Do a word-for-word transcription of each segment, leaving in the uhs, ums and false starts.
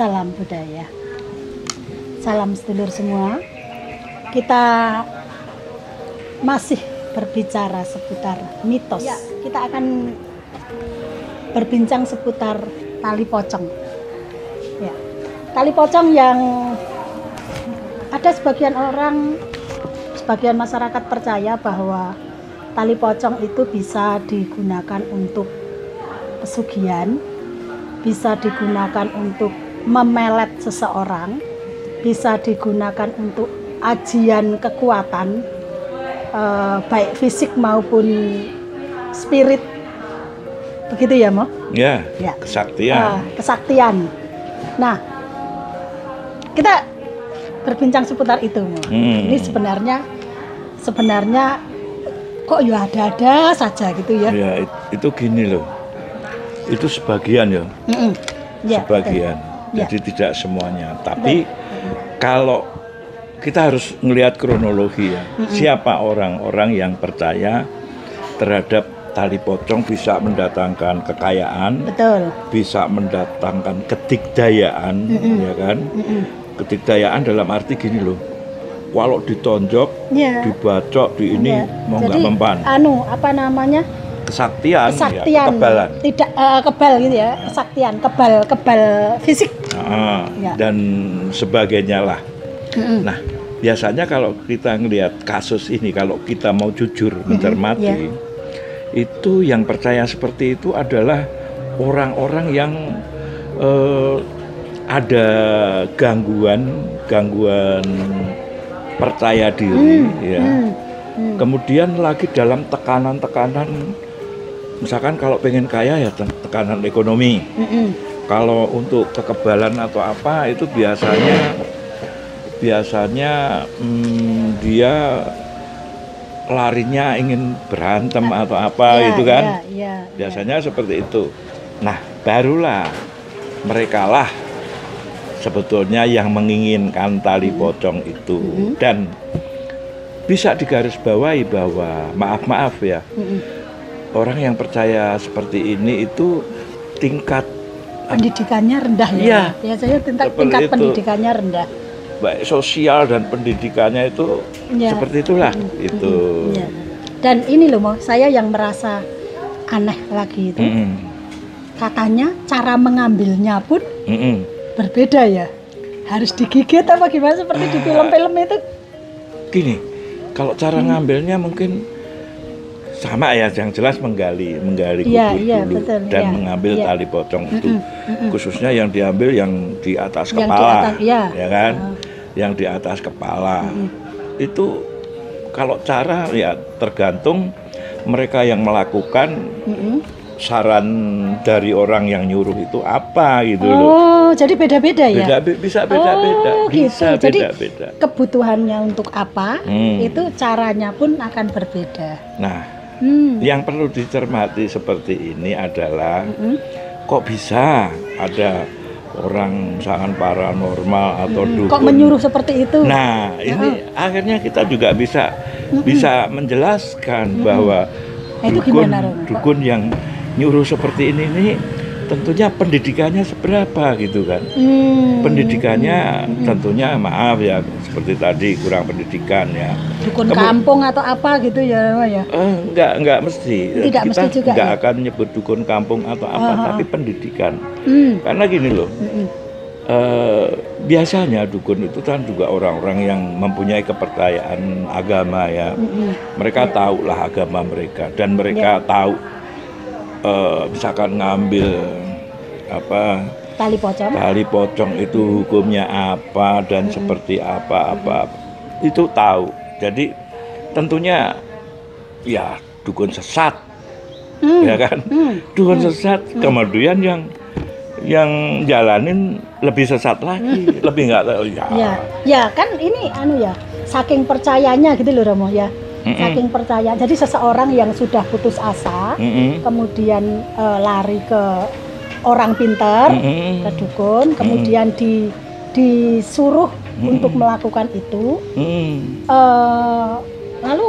Salam budaya, salam sedulur semua. Kita masih berbicara seputar mitos. Ya, kita akan berbincang seputar tali pocong. Ya, tali pocong yang ada sebagian orang, sebagian masyarakat percaya bahwa tali pocong itu bisa digunakan untuk pesugihan, bisa digunakan untuk memelet seseorang, bisa digunakan untuk ajian kekuatan, eh, baik fisik maupun spirit, begitu ya, Mo? Ya, ya. Kesaktian. Eh, kesaktian. Nah, kita berbincang seputar itu, Mo. Hmm. Ini sebenarnya, sebenarnya. Kok ya ada-ada saja gitu ya? Ya itu gini loh, itu sebagian ya, mm-mm. Ya sebagian, ya. Jadi tidak semuanya. Tapi betul. Kalau kita harus melihat kronologi ya, mm-mm. Siapa orang-orang yang percaya terhadap tali pocong bisa mendatangkan kekayaan, betul. Bisa mendatangkan ketikdayaan, mm-mm. Ya kan? Mm-mm. Ketikdayaan dalam arti gini loh. Walau ditonjok, yeah. Dibacok, di ini yeah. Mau nggak mempan. Anu, apa namanya? Kesaktian, kesaktian ya, tidak uh, kebal gitu ya, kesaktian, kebal, kebal fisik. Nah, ya. Dan sebagainya lah. Mm-hmm. Nah, biasanya kalau kita ngelihat kasus ini, kalau kita mau jujur mm-hmm. mencermati, yeah. Itu yang percaya seperti itu adalah orang-orang yang uh, ada gangguan, gangguan. Percaya diri, hmm, ya. Hmm, hmm. Kemudian lagi dalam tekanan-tekanan, misalkan kalau pengen kaya ya tekanan ekonomi. Hmm, kalau untuk kekebalan atau apa itu biasanya, biasanya hmm, dia larinya ingin berantem atau apa ya, gitu kan? Ya, ya, biasanya ya. Seperti itu. Nah, barulah merekalah. Sebetulnya yang menginginkan tali pocong itu mm-hmm. Dan bisa digarisbawahi bahwa maaf-maaf ya mm-hmm. Orang yang percaya seperti ini itu tingkat pendidikannya rendah ya, ya. Biasanya tingkat, tingkat pendidikannya rendah, baik sosial dan pendidikannya itu ya. Seperti itulah mm-hmm. Itu mm-hmm. Ya. Dan ini loh saya yang merasa aneh lagi itu mm-hmm. Katanya cara mengambilnya pun mm-hmm. Berbeda ya, harus digigit apa gimana seperti di film-film itu? Gini, kalau cara hmm. ngambilnya mungkin sama ya, yang jelas menggali, menggali ya, kubur ya, dulu betul, dan ya, mengambil ya. Tali pocong itu, mm -mm, mm -mm. Khususnya yang diambil yang di atas yang kepala, di atas, ya. Ya kan, oh. Yang di atas kepala mm. Itu kalau cara ya tergantung mereka yang melakukan. Mm -mm. Saran dari orang yang nyuruh itu apa gitu oh, loh. Oh, jadi beda-beda ya? Beda, bisa beda-beda. Oh, bisa gitu. Jadi beda-beda. Kebutuhannya untuk apa, hmm. Itu caranya pun akan berbeda. Nah, hmm. Yang perlu dicermati seperti ini adalah hmm. Kok bisa ada orang misalkan paranormal atau hmm. dukun. Kok menyuruh seperti itu? Nah, ini oh. Akhirnya kita juga bisa hmm. Bisa menjelaskan hmm. Bahwa nah, dukun, itu gimana, dukun yang nyuruh seperti ini ini tentunya pendidikannya seberapa gitu kan hmm. Pendidikannya hmm. Tentunya maaf ya seperti tadi kurang pendidikan ya dukun Kemu kampung atau apa gitu ya ya eh, enggak enggak mesti tidak kita mesti juga enggak ya? Akan nyebut dukun kampung atau apa aha. Tapi pendidikan hmm. Karena gini loh hmm. eh, biasanya dukun itu kan juga orang-orang yang mempunyai kepercayaan agama ya hmm. Mereka ya. Tahulah agama mereka dan mereka ya. Tahu Uh, misalkan ngambil apa tali pocong tali pocong itu hukumnya apa dan mm-hmm. Seperti apa-apa mm-hmm. Itu tahu jadi tentunya ya dukun sesat mm-hmm. Ya kan mm-hmm. Dukun sesat mm-hmm. Kemudian yang yang jalanin lebih sesat lagi mm-hmm. Lebih nggak tahu ya. Ya ya kan ini anu ya saking percayanya gitu loh Romo ya saking percaya, jadi seseorang yang sudah putus asa, mm -hmm. Kemudian e, lari ke orang pinter, mm -hmm. Ke dukun, kemudian mm -hmm. di, disuruh mm -hmm. Untuk melakukan itu, mm -hmm. e, lalu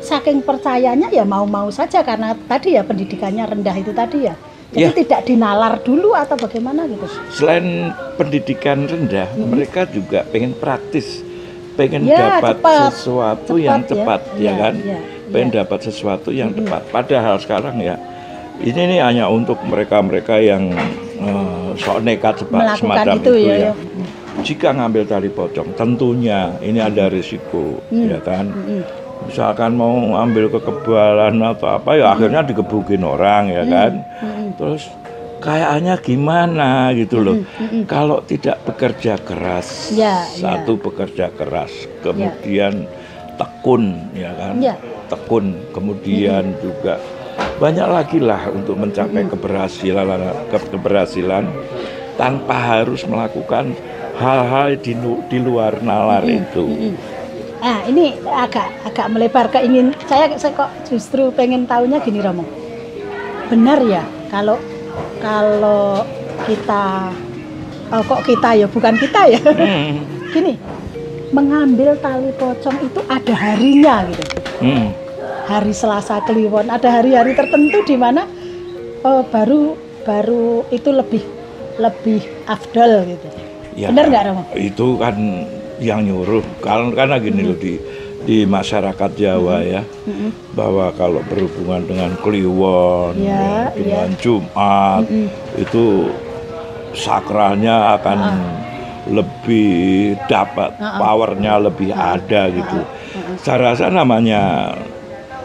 saking percayanya ya mau-mau saja karena tadi ya pendidikannya rendah itu tadi ya, Jadi ya, tidak dinalar dulu atau bagaimana gitu? Selain pendidikan rendah, hmm. mereka juga pengen praktis, pengen ya, dapat cepat. sesuatu cepat, yang cepat, ya, ya kan? Ya, ya. Pengen ya. dapat sesuatu yang hmm. tepat. Padahal sekarang ya, ini nih hanya untuk mereka-mereka yang uh, sok nekat semacam itu, itu ya. ya. Jika ngambil tali pocong, tentunya ini ada risiko, hmm. ya kan? Hmm. Misalkan mau ambil kekebalan atau apa ya, hmm. akhirnya digebukin orang, ya kan. Hmm. Hmm. Terus kayaknya gimana gitu loh. Hmm. Hmm. Kalau tidak bekerja keras, ya, satu ya. bekerja keras, kemudian ya. tekun, ya kan, ya. tekun, kemudian hmm. juga banyak lagi lah untuk mencapai hmm. keberhasilan, keberhasilan tanpa harus melakukan hal-hal di, di luar nalar hmm. itu. Hmm. Nah, ini agak agak melebar ke ingin saya, saya kok justru pengen tahunya gini, Romo. Benar ya kalau kalau kita oh kok kita ya bukan kita ya. Hmm. Gini, mengambil tali pocong itu ada harinya gitu. Hmm. Hari Selasa Kliwon, ada hari-hari tertentu di mana oh, baru baru itu lebih lebih afdal gitu. Ya, benar nggak, Romo? Itu kan yang nyuruh, karena gini loh, di di masyarakat Jawa ya, mm-hmm. bahwa kalau berhubungan dengan Kliwon, yeah, ya, dengan yeah. Jumat, mm-hmm. itu sakralnya akan uh-uh. lebih dapat, uh-uh. powernya lebih uh-uh. ada gitu. Uh-uh. Saya rasa namanya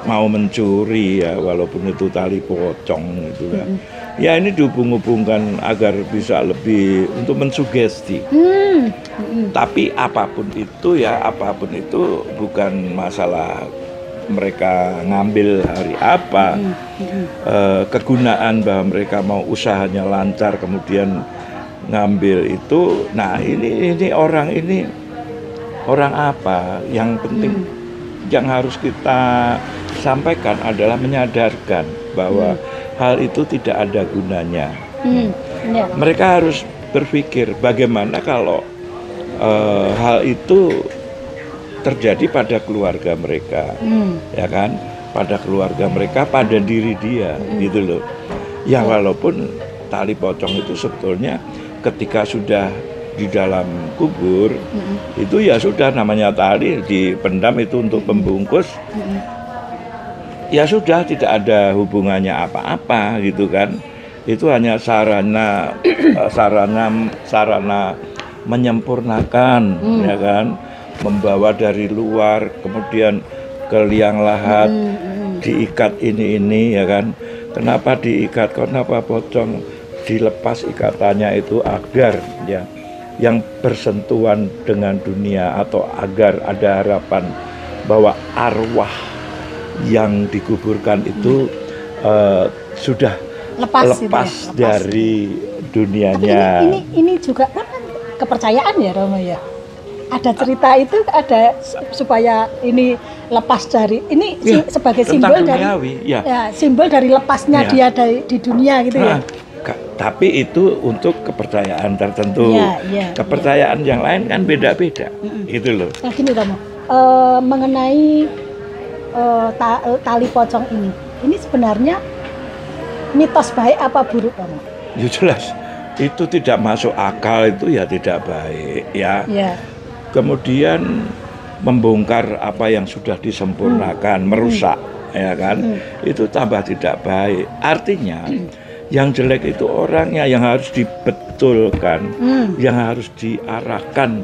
mau mencuri ya, walaupun itu tali pocong gitu ya. Mm-hmm. Ya ini dihubung-hubungkan agar bisa lebih untuk mensugesti. Hmm. Hmm. Tapi apapun itu ya, apapun itu bukan masalah mereka ngambil hari apa. Hmm. Hmm. E, kegunaan bahwa mereka mau usahanya lancar kemudian ngambil itu. Nah ini ini orang ini orang apa? Yang penting hmm. yang harus kita sampaikan adalah menyadarkan bahwa hmm. hal itu tidak ada gunanya. Hmm, ya. Mereka harus berpikir bagaimana kalau uh, hal itu terjadi pada keluarga mereka, hmm. ya kan? Pada keluarga mereka, pada diri dia, hmm. gitu loh. Ya walaupun tali pocong itu sebetulnya ketika sudah di dalam kubur, hmm. itu ya sudah namanya tali dipendam itu untuk pembungkus. Hmm. Ya sudah tidak ada hubungannya apa-apa gitu kan. Itu hanya sarana sarana sarana menyempurnakan, hmm. ya kan, membawa dari luar kemudian ke liang lahat, hmm, hmm. diikat ini ini ya kan. Kenapa diikat? Kenapa pocong dilepas ikatannya itu agar ya yang bersentuhan dengan dunia atau agar ada harapan bahwa arwah yang dikuburkan itu hmm. uh, sudah lepas, lepas ya, dari lepas. dunianya. Tapi ini, ini ini juga kan kepercayaan ya, Romo ya. Ada cerita itu ada supaya ini lepas dari ini ya, si, sebagai simbol dari ya. Ya, simbol dari lepasnya ya. dia dari di dunia gitu nah, ya. Tapi itu untuk kepercayaan tertentu. Ya, ya, kepercayaan ya. yang lain kan beda-beda. Hmm. Gitu loh. Nah, gini Romo, uh, mengenai Uh, ta tali pocong ini, ini sebenarnya mitos baik apa buruk, Romo? Ya jelas, itu tidak masuk akal, itu ya tidak baik ya. Yeah. Kemudian membongkar apa yang sudah disempurnakan, hmm. merusak, hmm. ya kan? Hmm. Itu tambah tidak baik. Artinya hmm. yang jelek itu orangnya yang harus dibetulkan, hmm. yang harus diarahkan,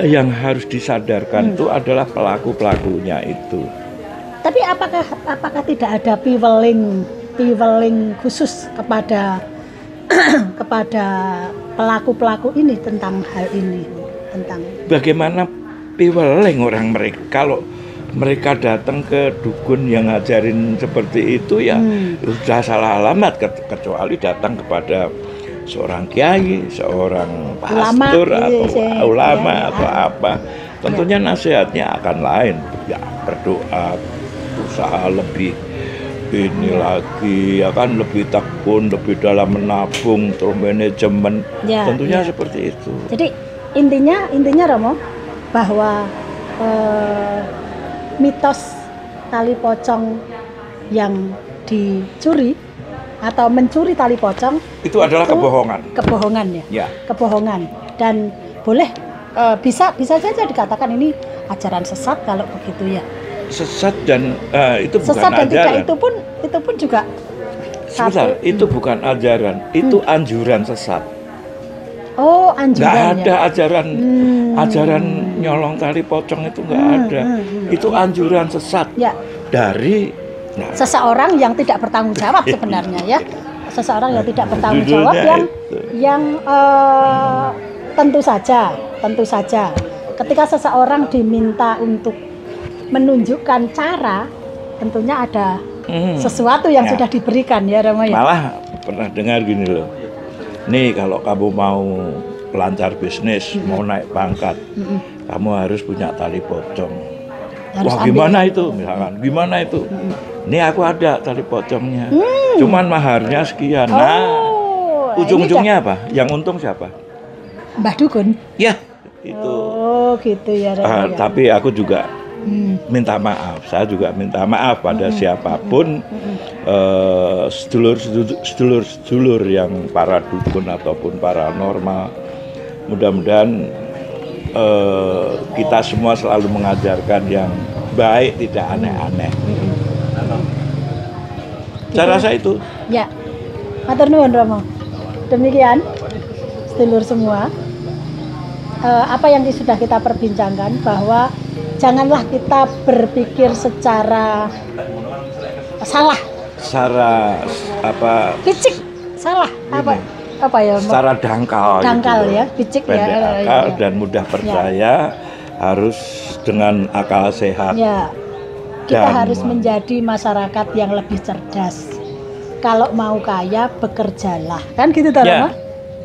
yang harus disadarkan hmm. itu adalah pelaku-pelakunya itu. Tapi apakah apakah tidak ada piweling piweling khusus kepada kepada pelaku-pelaku ini tentang hal ini, tentang bagaimana piweling orang mereka kalau mereka datang ke dukun yang ngajarin seperti itu ya hmm. sudah salah alamat, ke, kecuali datang kepada seorang kiai, seorang pastor ulama, atau iya, iya, ulama iya, iya. atau apa. Tentunya nasihatnya akan lain ya, berdoa usaha lebih ini lagi ya kan, lebih tekun, lebih dalam menabung, terus manajemen ya, tentunya ya. seperti itu. Jadi intinya intinya Romo bahwa eh, mitos tali pocong yang dicuri atau mencuri tali pocong itu adalah itu kebohongan. Kebohongan ya? Ya. Kebohongan. Dan boleh e, bisa bisa saja dikatakan ini ajaran sesat kalau begitu ya. Sesat dan e, itu bukan sesat dan ajaran. Tidak, itu pun itu pun juga sebentar, itu bukan ajaran, itu hmm. anjuran sesat. Oh, anjuran. Nggak ada ajaran, hmm. ajaran nyolong tali pocong itu nggak hmm. ada. Hmm. Itu anjuran sesat ya. Dari nah. seseorang yang tidak bertanggung jawab sebenarnya ya. Seseorang yang tidak bertanggung jawab yang itu. yang uh, tentu saja, tentu saja. Ketika seseorang diminta untuk menunjukkan cara, tentunya ada hmm. sesuatu yang ya. sudah diberikan ya, Rama ya. Malah pernah dengar gini loh. Nih kalau kamu mau lancar bisnis, mm-hmm. mau naik pangkat, mm-hmm. kamu harus punya tali pocong. Harus Wah ambil. Gimana itu, misalkan, gimana itu? Mm-hmm. Nih aku ada tali pocongnya, mm. cuman maharnya sekian. Oh, nah, ujung-ujungnya apa? Yang untung siapa? Mbah Dukun. Ya, itu. Oh, gitu ya. Uh, tapi aku juga mm. minta maaf, saya juga minta maaf pada mm-hmm. siapapun. Mm-hmm. Uh, sedulur-sedulur yang para dukun ataupun paranormal, mudah-mudahan uh, kita semua selalu mengajarkan yang baik, tidak aneh-aneh. Saya rasa itu. Ya, matur nuwun Romo. Demikian, sedulur semua. Uh, apa yang sudah kita perbincangkan bahwa janganlah kita berpikir secara salah. Secara apa? Picik, salah ini. apa? Apa ya? Secara dangkal. Dangkal gitu ya, picik ya. Akal ya. Dan mudah percaya, ya. Harus dengan akal sehat. Ya. Kita dan harus menjadi masyarakat yang lebih cerdas. Kalau mau kaya, bekerjalah. Kan gitu toh, ya.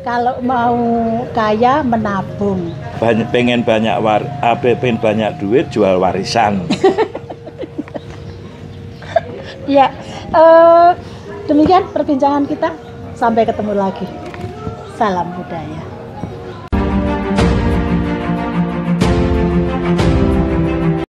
Kalau mau kaya, menabung. Banyak, pengen banyak war, pengen banyak duit, jual warisan. Ya. Uh, demikian perbincangan kita, sampai ketemu lagi. Salam budaya.